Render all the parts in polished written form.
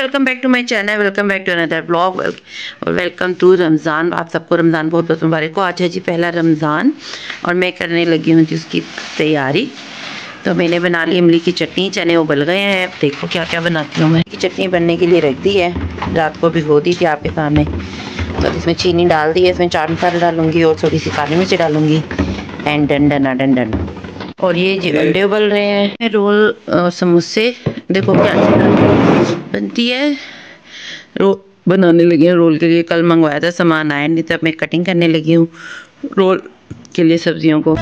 Welcome back to my channel, welcome back to another blog और welcome to Ramzan. आप सबको रमज़ान बहुत बहुत मुबारक हो। आज है जी पहला रमज़ान और मैं करने लगी हूँ जी उसकी तैयारी। तो मैंने बना ली इमली की चटनी, चने उबल गए हैं। अब देखो क्या क्या बनाती हूँ मैं। की चटनी बनने के लिए रख दी है, रात को भिगो दी थी आपके सामने। तो इसमें चीनी डाल दी है, इसमें चाट मसाला डालूँगी और थोड़ी सी काली मिर्च डालूँगी एंड डन। और ये जी अंडे उबल रहे हैं, रोल और समोसे। देखो क्या बनती है, रोल बनाने लगी हूँ। रोल के लिए कल मंगवाया था, सामान आया नहीं, तब मैं कटिंग करने लगी हूँ रोल के लिए सब्जियों को।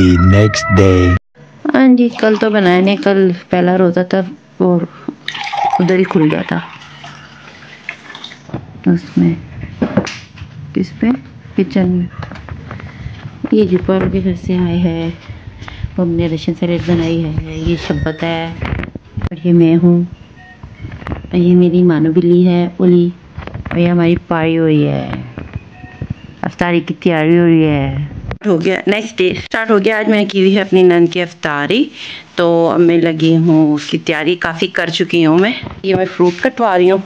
The next day। हाँ जी, कल तो बनाया नहीं, कल पहला रोजा था और उधर ही खुल गया था उसमें, किस पे, किचन में। ये जो पर भी घर से आए हैं, हमने रशियन सैलेड बनाई है। ये शब्बत है और ये मैं हूँ। ये मेरी मानो बिल्ली है उली। और ये हमारी पारी हुई है, अफ्तारी की तैयारी हो रही है। हो गया नेक्स्ट डे स्टार्ट हो गया। आज मैंने की हुई है अपनी नंद की अफ्तारी, तो अब मैं लगी हूँ उसकी तैयारी। काफ़ी कर चुकी हूँ मैं। ये मैं फ्रूट कटवा रही हूँ,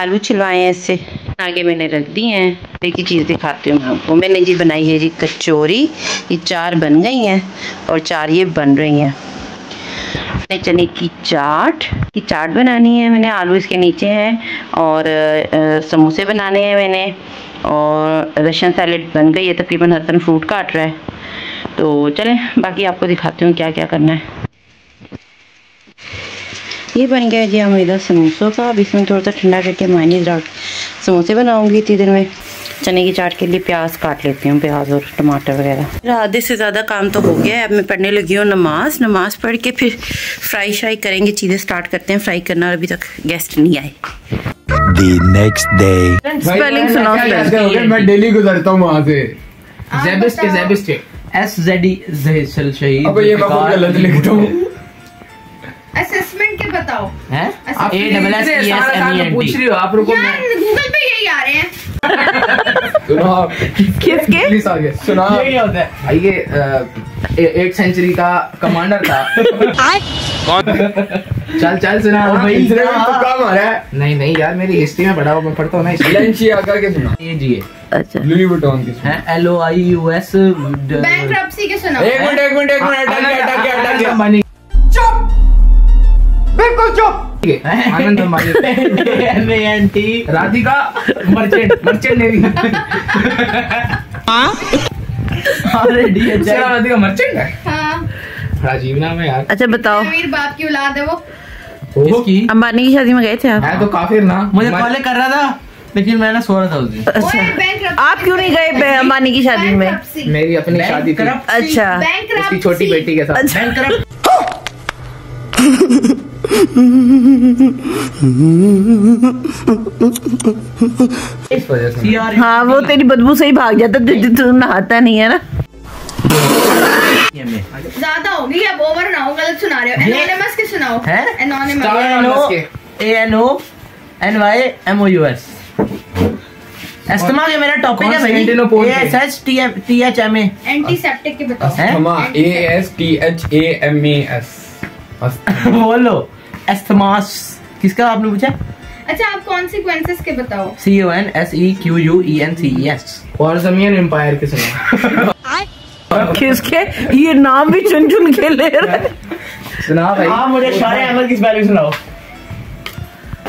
आलू छिलवाए हैं इससे, आगे मैंने रख दी हैं। एक ही चीज़ दिखाती हूँ मैं आपको। मैंने जी बनाई है जी कचौरी, ये 4 बन गई हैं और 4 ये बन रही हैं। मैंने चने की चाट बनानी है। मैंने आलू इसके नीचे हैं और समोसे बनाने हैं मैंने, और रशियन सैलेड बन गई है। तकरीबन हसन फ्रूट काट रहा है। तो चलें बाकी आपको दिखाती हूँ क्या क्या करना है। ये बन गया जी हमारे इधर समोसों का। अब इसमें थोड़ा सा ठंडा करके मायने समोसे बनाऊँगी इतनी देर में। चने की चाट के लिए प्याज काट लेती हूँ, प्याज और टमाटर वगैरह। आधे से ज़्यादा काम तो हो गया है। अब मैं पढ़ने लगी हूँ नमाज पढ़ के फिर फ्राई श्राई करेंगे, चीज़ें स्टार्ट करते हैं फ्राई करना। और अभी तक गेस्ट नहीं आए। The next day। स्पेलिंग सुनाओ। मैं डेली गुजरता हूँ वहाँ से। ज़ेबिस्ट के SZD। अब ये बात गलत लिखता हूँ। असेसमेंट के बताओ हैं, ASSENT पूछ रही हो आप। रुको गूगल पे यही आ रहे हैं। किसके? यही होता है। ये 8th century का कमांडर था। चल सुना भाई, तो काम आ रहा है। नहीं यार, मेरी हिस्ट्री में पढ़ा, मैं पढ़ता हूँ ना इसलिए। लंचियागा के सुना। ये जी है। अच्छा, लुई वुटॉन की सुना। LOIUS बैंक्रप्सी के सुना। एक मिनट अटक गया। चुप, बिल्कुल चुप। Anand Radhika Merchant navy. Radhika merchant है। राजीव नाम है यार। अच्छा बताओ, अमीर बाप की औलाद है वो। अंबानी की शादी में गए थे आप? मैं तो काफिर ना, मुझे कॉल कर रहा था लेकिन मैं ना सो रहा था उस दिन। अच्छा, आप क्यों नहीं गए अंबानी की शादी में? मेरी अपनी शादी थी। अच्छा, उसकी छोटी बेटी के साथ। हाँ, वो तेरी बदबू से ही भाग जाता है, तू नहाता नहीं है ना। ज़्यादा हो गई, अब ओवर ना हो, गलत सुना रहे हो। एनोनिमस के सुनाओ। हैं? एनोनिमस। ANONYMOUS। एस्टमा के मेरा टॉपिक है भाई। ASSTHMA। एंटीसेप्टिक के बताओ। ASTHAMAS। बोलो। एस्थमास किसका आपने पूछा? अच्छा, आप कॉन्सिक्वेंसेस के बताओ। CONSEQUENCES। और ज़मीन एम्पायर के सुना। किसके? ये नाम भी चुन के ले रहे। सुना भाई। आप मुझे शारे अहमद की स्पेलिंग सुनाओ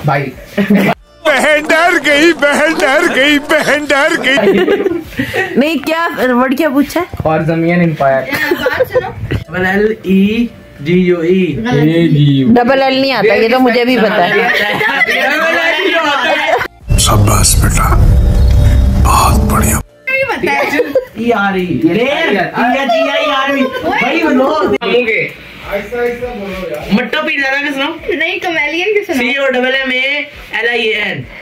भाई। बहन डर गई। नहीं, क्या वर्ड क्या पूछा? और ज़मीन एम्पायर। बात सुनो। LEDUE। डबल L नहीं आता, ये तो मुझे भी पता है। शाबाश बेटा, बहुत बढ़िया। ऐसा बोलो यार। मट्टो पी जाना के सुनाओ। नहीं कमेलियन के सुनाओ। COMMALIEN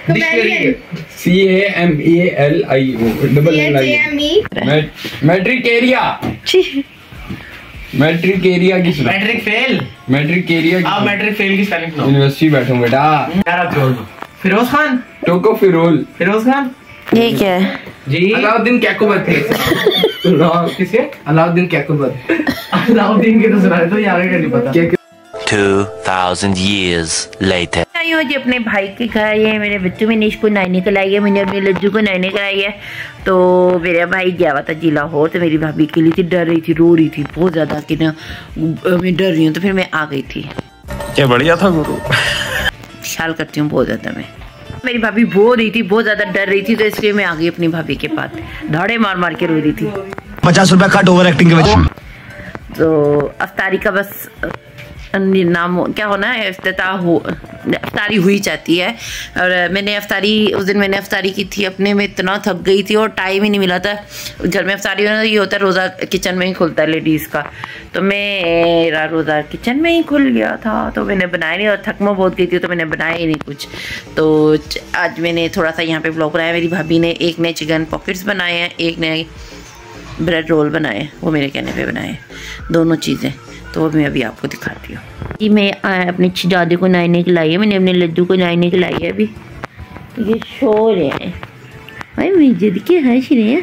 कमेलियन CAMELIO मैट्रिकेरिया। मैट्रिकेरिया की सुनाओ। Matric fail. मैट्रिकेरिया की। आप मैट्रिक फेल की स्पेलिंग सुनाओ। यूनिवर्सिटी बैठो बेटा यार। आप छोड़ दो। फिरोज खान टोको फिरोल। फिरोज खान ठीक है जी। अलाउद्दीन कैकोबत किसे? अलाउद्दीन कैकोबत। अलाउद्दीन के तो सुना रहे तो यार का नहीं पता। 2000 years later आई हूँ जी अपने भाई के घर। ये मेरे बच्चों मनीष को नहाने के लाए, मैंने अपने लज्जू को नहाने के लाए। तो मेरा भाई गया हुआ था जी लाहौर, तो मेरी भाभी अकेली थी, डर रही थी, रो रही थी बहुत ज़्यादा कि ना मैं डर रही हूँ, तो फिर मैं आ गई थी। क्या बढ़िया था गुरु। ख्याल करती हूँ बहुत ज़्यादा मैं। मेरी भाभी रो रही थी, बहुत ज़्यादा डर रही थी, तो इसलिए मैं आ गई अपनी भाभी के पास, धाड़े मार मार के रो रही थी। 50 रुपया कट ओवर एक्टिंग के वजह। तो अफ्तारी का बस नाम क्या होना है, इफ्तिताह हो, अफ्तारी हुई जाती है। और मैंने अफ्तारी उस दिन मैंने अफ्तारी की थी अपने में, इतना थक गई थी और टाइम ही नहीं मिला था। घर में अफ्तारी होना ये होता है रोज़ा किचन में ही खुलता है लेडीज़ का, तो मेरा रोज़ा किचन में ही खुल गया था, तो मैंने बनाया नहीं और थकमा बहुत गई थी, तो मैंने बनाया ही नहीं कुछ। तो आज मैंने थोड़ा सा यहाँ पर ब्लॉग बनाया। मेरी भाभी ने एक नए चिकन पॉकेट्स बनाए हैं, एक नए ब्रेड रोल बनाए, वो मेरे कहने पे बनाए, दोनों चीज़ें। तो मैं अभी आपको दिखाती हूँ जी। मैं अपने शहजादे को नहाने के लाई है, मैंने अपने लड्डू को नहाने के लाई है। अभी ये शो रहे हैं भाई, मेजद के हंस रहे हैं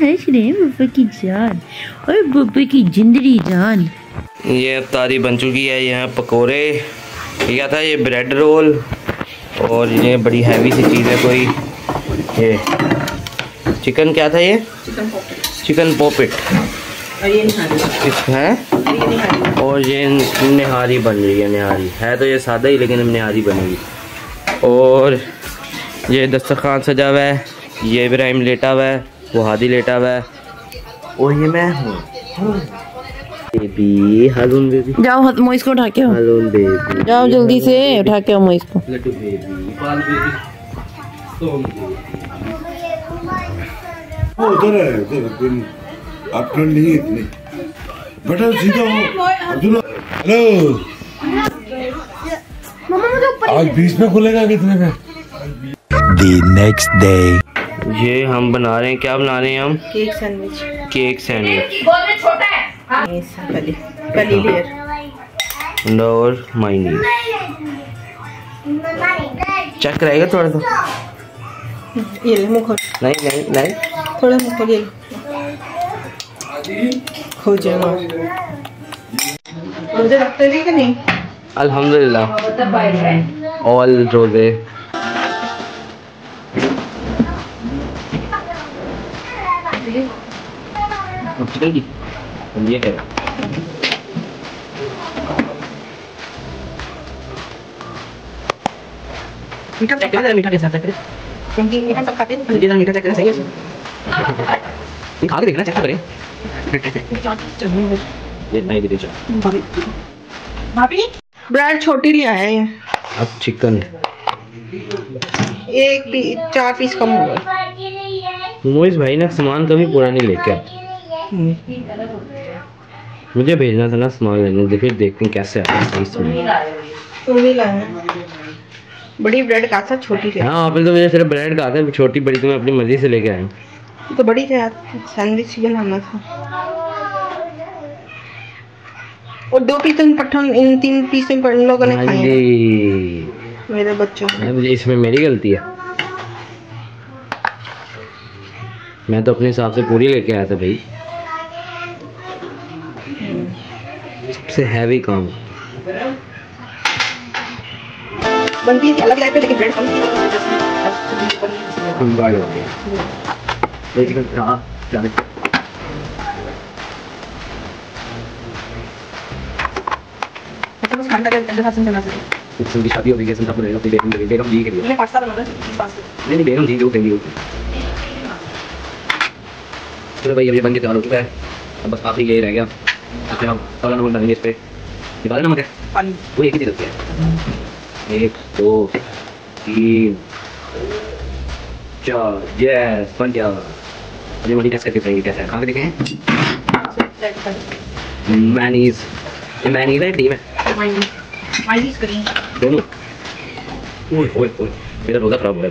बब्बे की जान और बब्बे की जिंदगी जान। ये अफ्तारी बन चुकी है। यहाँ पकोड़े क्या था, ये ब्रेड रोल और ये बड़ी हैवी सी चीज़ है कोई, ये चिकन क्या था, ये चिकन पॉपिट है। और ये निहारी बन रही है। निहारी है तो ये सादा ही, लेकिन निहारी बनेगी। और ये दस्तरखान सजा हुआ है, ये इब्राहिम लेटा हुआ है, वो हादी लेटा हुआ है, और ये मैं हूँ बेबी, हालून बेबी। जाओ हाथ मोइस को उठा के आओ, हालून बेबी जाओ जल्दी से उठा के आओ मोइस को। लड्डू बेबी, पाल बेबी, सोम बेबी। वो उधर है, उधर आप ठंड नहीं है इतनी बेटा, सीधा हो अब्दुल्ला। हेलो, आज 20 में खुलेगा कितने में? The next day ये हम बना रहे हैं, क्या बना रहे हैं हम? Cake sandwich. केक सैंडविच गोल में छोटा है, कली कली लेयर और माइनी चेक कराएगा थोड़ा सा। ये ले मुखो, नहीं नहीं नहीं, थोड़ा मुखो ले हो जाएगा। रोजे रखते थे कि नहीं? अल्हम्दुलिल्लाह ऑल रोजे। मीठा चेक कर, मीठा कैसा चेक करें, मीठा सब खाते हैं, मीठा चेक करें, सही है खा के देखना चाहिए। ये नहीं भाभी, भाभी ब्रेड छोटी लिया है। अब चिकन एक पीस, 4 पीस कम हो गए। मोइस भाई ना सामान कभी पूरा नहीं लेके, मुझे भेजना था ना सामान लेने, फिर देखते हैं कैसे आता है इसमें। बड़ी ब्रेड का था, छोटी ले। हाँ आपने तो मुझे सिर्फ ब्रेड का था, छोटी बड़ी तो मैं अपनी मर्जी से लेके आया। तो बड़ी क्या सैंडविच बनाना था। और 2 पीस इन 3 पीस इन लोगों ने खाए मेरे बच्चों। इसमें मेरी गलती है, मैं तो अपने हिसाब से पूरी लेके आया था भाई। सबसे हैवी काम बनती है अलग लाइफ पे, लेकिन ब्रेड कम की शादी हो गई है, संताप रहेगा अपनी बेगम जी, बेगम जी के लिए मैंने पास्ता बनाया था। नहीं नहीं बेगम जी जो देंगी। चलो भाई अब ये बन के तैयार हो चुका है, अब बस आखिरी यही रह गया। अच्छा हम तलन बोल देंगे, इस पे निकाल ना मगर पानी, वो एक ही चीज है। 1 2 3 4 यस बन गया। ये वाली कैसे करके कैसे खा के देखें। मैनीज मैनी रेडी में दोनों। मेरा रोजा खराब हो रहा है,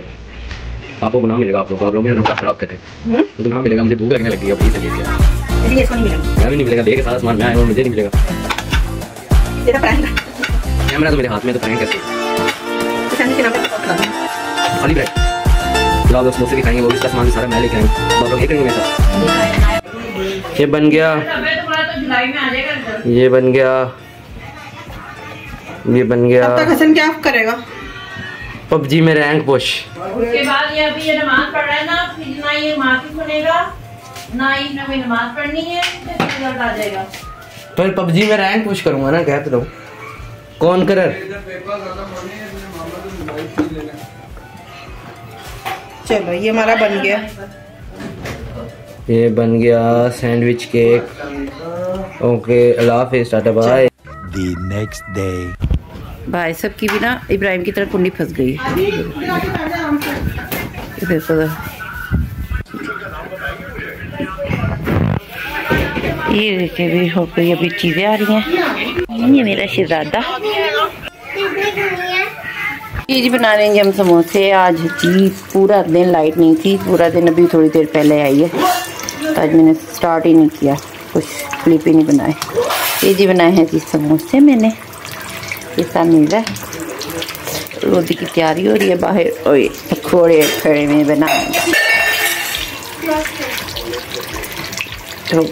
आपको गुनाह मिलेगा, आप लोगों मेरा रोजा खराब कर रहे हैं, गुनाह मिलेगा, मुझे भूख लगने लगी है, नहीं मिलेगा, देखे सारा सामान मैं आया हूँ, मुझे नहीं मिलेगा। कैमरा तो मेरे हाथ में, तो फ्रेंड कैसे खाली बैठ जाओ, समोसे भी खाएंगे, वो भी इसका सामान सारा मैं लेके आएंगे। ये बन गया, ये बन गया, ये बन गया। तब तक हसन क्या करेगा? पबजी में रैंक पुश। उसके बाद ये अभी नमाज पढ़ रहा है ना, फिर ना ये माफी सुनेगा, ना ही ना नमाज पढ़नी है, तो रिजल्ट आ जाएगा। पर पबजी में रैंक पुश करूंगा ना, कहते रहो कौन कर। चलो ये हमारा बन गया, ये बन गया सैंडविच केक। ओके अल्लाह हाफिज़, tata bye. The next day भाई सब की भी ना इब्राहिम की तरह कुंडी फंस गई। देखो ये देखे भी हो गई, अभी चीजें आ रही हैं। ये मेरा शहजादा चीज बना रहे हैं हम समोसे। आज जी पूरा दिन लाइट नहीं थी, पूरा दिन, अभी थोड़ी देर पहले आई है, आज मैंने स्टार्ट ही नहीं किया, कुछ क्लिप ही नहीं बनाए। ये जी बनाए हैं जी समोसे मैंने, ऐसा मिल रहा है। रोटी की तैयारी हो रही है बाहर, और ये पकौड़े खड़े में बनाए तो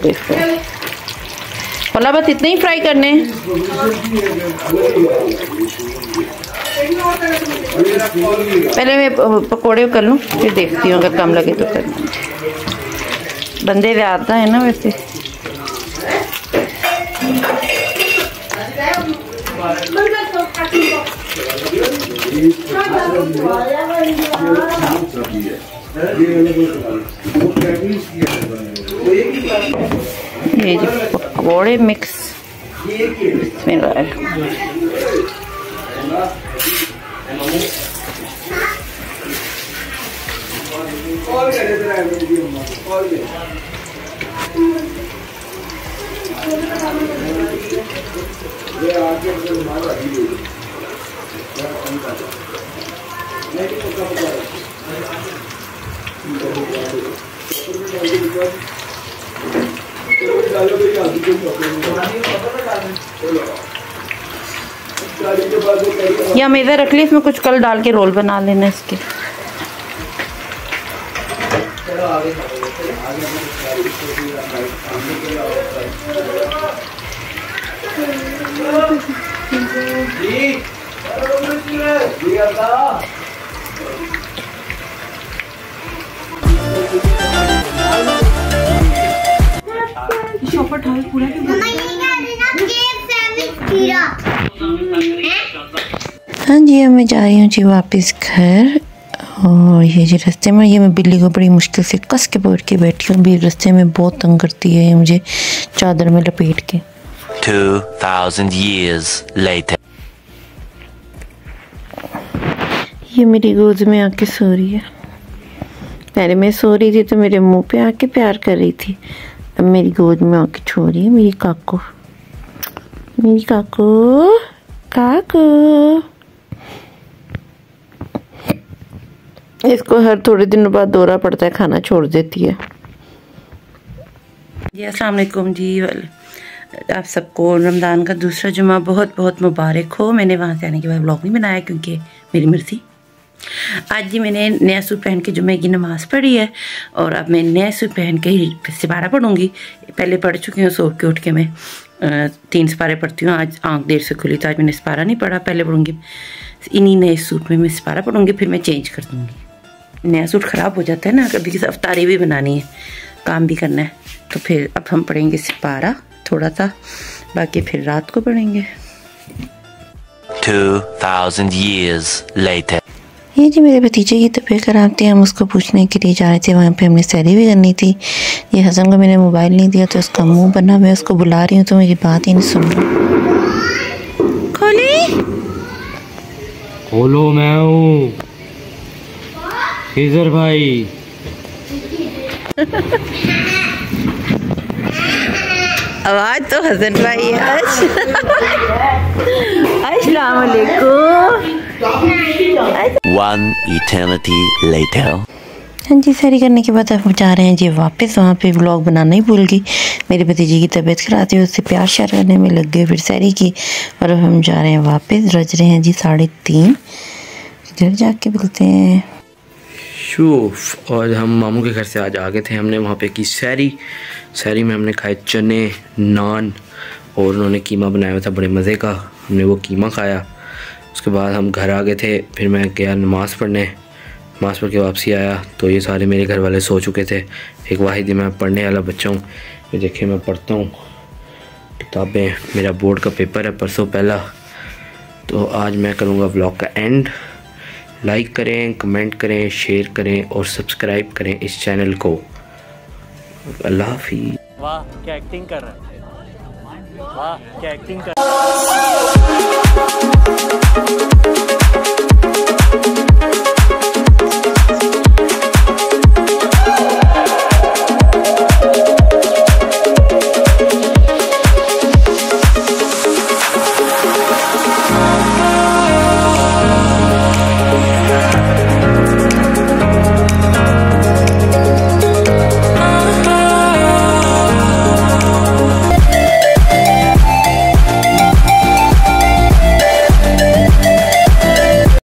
भला बस इतने ही फ्राई करने हैं। पहले मैं पकौड़े कर लूँ, फिर देखती हूँ अगर कम लगे तो कर लूँगी। बंदे आता है ना वैसे। ये जो पकौड़े मिक्स इसमें डाल, या मैं इधर रख ली, इसमें कुछ कल डाल के रोल बना लेना इसके। हाँ जी, अब मैं जा रही हूँ जी वापस घर। और ये जी रास्ते में ये मैं बिल्ली को बड़ी मुश्किल से कस के पकड़ के बैठी हूँ, भी रास्ते में बहुत तंग करती है ये मुझे, चादर में लपेट के। 2000 years later ये मेरी गोद में आके सो रही है। पहले मैं सो रही थी तो मेरे मुंह पे आके प्यार कर रही थी, अब मेरी गोद में आके छो रही है। मेरी काको, मेरी काको, काको, इसको हर थोड़े दिनों बाद दौरा पड़ता है, खाना छोड़ देती है। जी अस्सलाम वालेकुम जी, आप सबको रमज़ान का दूसरा जुम्मा बहुत बहुत मुबारक हो। मैंने वहाँ से आने के बाद व्लॉग नहीं बनाया क्योंकि मेरी मर्जी। आज जी मैंने नया सूट पहन के जुम्मे की नमाज़ पढ़ी है, और अब मैं नया सूट पहन के ही फिर सिपारा पढ़ूँगी। पहले पढ़ चुकी हूँ, सो के उठ के मैं 3 सिपारे पढ़ती हूँ। आज आँख देर से खुली तो आज मैंने सिपारा नहीं पढ़ा, पहले पढ़ूँगी। इन्हीं नए सूट में मैं सिपारा पढ़ूँगी, फिर मैं चेंज कर दूँगी। नया सूट ख़राब हो जाता है ना कभी, किसी अफ्तारी भी बनानी है, काम भी करना है, तो फिर अब हम पढ़ेंगे सिपारा थोड़ा सा, बाकी फिर रात को पढ़ेंगे। 2000 years later ये जी मेरे भतीजे की तबीयत खराब थी, हम उसको पूछने के लिए जा रहे थे, वहाँ पे हमने सैरी भी करनी थी। ये हसन को मैंने मोबाइल नहीं दिया तो उसका मुंह बना, मैं उसको बुला रही हूँ तो मेरी बात ही नहीं सुन रही। खोलो, मैं हूँ खिजर भाई। आवाज तो हसन भाई है। अस्सलाम वालेकुम। One eternity later। हाँ जी, सारी करने के बाद आप जा रहे हैं जी वापस। वहाँ पे व्लॉग बनाना ही भूल गई। मेरे भतीजे की तबीयत खराब थी, उससे प्यार श्यार करने में लग गए फिर सारी की। और अब हम जा रहे हैं वापस। रज रहे हैं जी 3:30। घर जाके बोलते हैं शूफ। और हम मामू के घर से आज आ गए थे। हमने वहाँ पे की सैरी में हमने खाए चने, नान और उन्होंने कीमा बनाया हुआ था बड़े मज़े का। हमने वो कीमा खाया। उसके बाद हम घर आ गए थे। फिर मैं गया नमाज़ पढ़ने। नमाज़ पढ़ के वापसी आया तो ये सारे मेरे घर वाले सो चुके थे। एक वाहिद मैं पढ़ने वाला बच्चा हूँ। ये देखिए मैं पढ़ता हूँ किताबें। मेरा बोर्ड का पेपर है परसों पहला। तो आज मैं करूँगा व्लॉग का एंड। लाइक करें, कमेंट करें, शेयर करें और सब्सक्राइब करें इस चैनल को। अल्लाह हाफिज़। वाह क्या एक्टिंग कर रहा है, वाह क्या एक्टिंग कर रहा है।